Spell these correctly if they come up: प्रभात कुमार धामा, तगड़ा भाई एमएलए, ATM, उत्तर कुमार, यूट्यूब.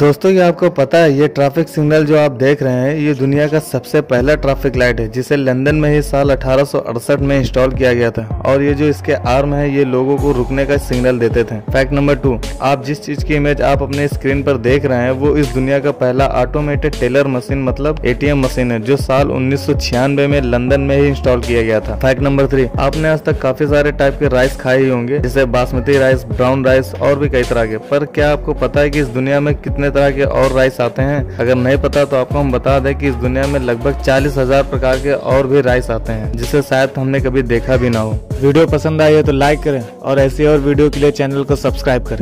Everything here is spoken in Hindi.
दोस्तों ये आपको पता है ये ट्रैफिक सिग्नल जो आप देख रहे हैं ये दुनिया का सबसे पहला ट्रैफिक लाइट है जिसे लंदन में ही साल 1868 में इंस्टॉल किया गया था। और ये जो इसके आर्म है ये लोगों को रुकने का सिग्नल देते थे। फैक्ट नंबर 2, आप जिस चीज की इमेज आप अपने स्क्रीन पर देख रहे हैं वो इस दुनिया का पहला ऑटोमेटेड टेलर मशीन मतलब ATM मशीन है जो साल 1996 में लंदन में ही इंस्टॉल किया गया था। फैक्ट नंबर 3, आपने आज तक काफी सारे टाइप के राइस खाए होंगे जैसे बासमती राइस, ब्राउन राइस और भी कई तरह के, पर क्या आपको पता है कि इस दुनिया में कितने तरह के और राइस आते हैं? अगर नहीं पता तो आपको हम बता दें कि इस दुनिया में लगभग 40,000 प्रकार के और भी राइस आते हैं जिसे शायद हमने कभी देखा भी ना हो। वीडियो पसंद आई है तो लाइक करें और ऐसी और वीडियो के लिए चैनल को सब्सक्राइब करें।